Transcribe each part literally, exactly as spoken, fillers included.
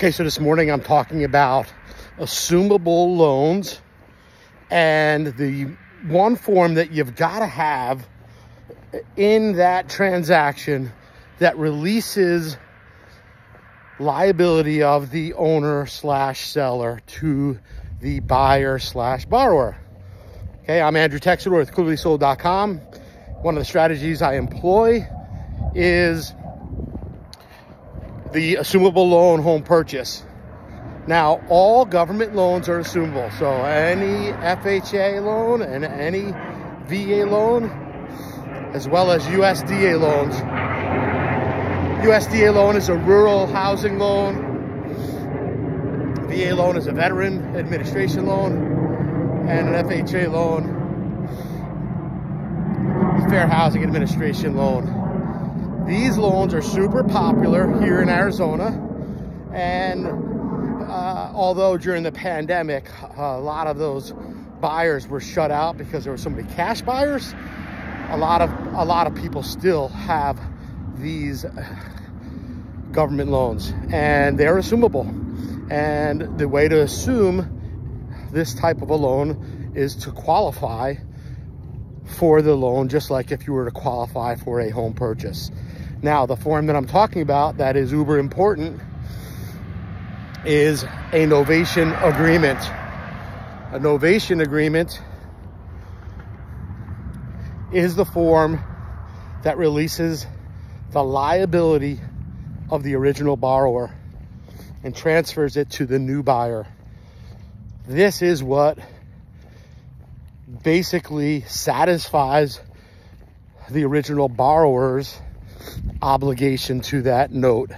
Okay, so this morning I'm talking about assumable loans, and the one form that you've got to have in that transaction that releases liability of the owner slash seller to the buyer slash borrower. Okay, I'm Andrew Texidor with clearly sold dot com. One of the strategies I employ is the assumable loan home purchase. Now, all government loans are assumable. So any F H A loan and any V A loan, as well as U S D A loans. U S D A loan is a rural housing loan. V A loan is a veteran administration loan. And an F H A loan, Fair Housing Administration loan. These loans are super popular here in Arizona, and uh, although during the pandemic, a lot of those buyers were shut out because there were so many cash buyers, a lot of, a lot of people still have these government loans, and they're assumable. And the way to assume this type of a loan is to qualify for the loan, just like if you were to qualify for a home purchase. Now, the form that I'm talking about that is uber important is a novation agreement. A novation agreement is the form that releases the liability of the original borrower and transfers it to the new buyer. This is what basically satisfies the original borrower's obligation to that note.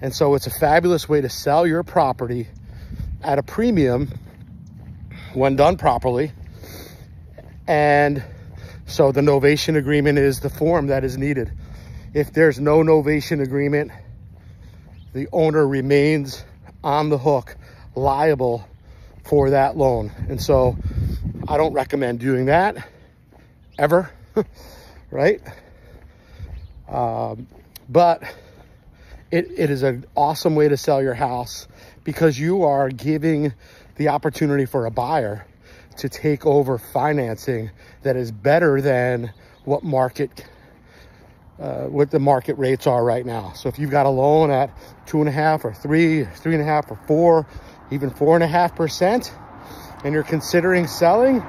And so it's a fabulous way to sell your property at a premium when done properly. And so the novation agreement is the form that is needed. If there's no novation agreement, the owner remains on the hook, liable for that loan. And so I don't recommend doing that ever, right? Um, but it, it is an awesome way to sell your house, because you are giving the opportunity for a buyer to take over financing that is better than what market, uh, what the market rates are right now. So if you've got a loan at two and a half or three, three and a half or four, even four and a half percent, and you're considering selling,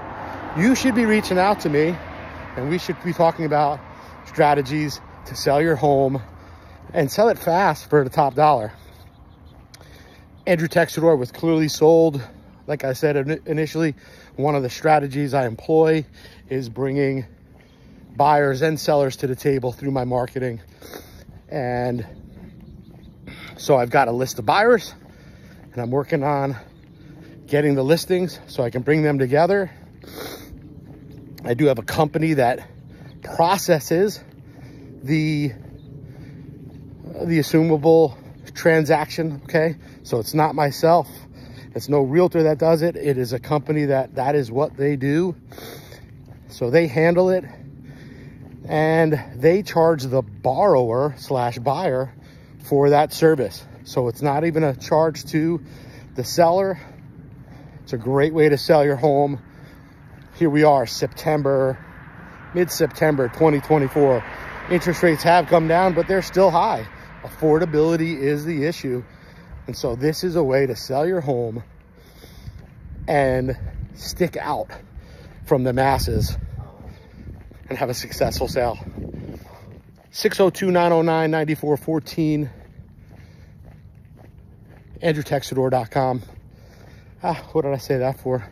you should be reaching out to me, and we should be talking about strategies to sell your home and sell it fast for the top dollar. Andrew Texidor with Clearly Sold. Like I said initially, one of the strategies I employ is bringing buyers and sellers to the table through my marketing. And so I've got a list of buyers, and I'm working on getting the listings so I can bring them together. I do have a company that processes the the assumable transaction, okay? So it's not myself. It's no realtor that does it. It is a company that that is what they do. So they handle it, and they charge the borrower slash buyer for that service. So it's not even a charge to the seller. It's a great way to sell your home. Here we are, September, mid-September twenty twenty-four. Interest rates have come down, but they're still high. Affordability is the issue. And so this is a way to sell your home and stick out from the masses and have a successful sale. six oh two, nine oh nine, nine four one four, andrew texidor dot com. Ah, what did I say that for?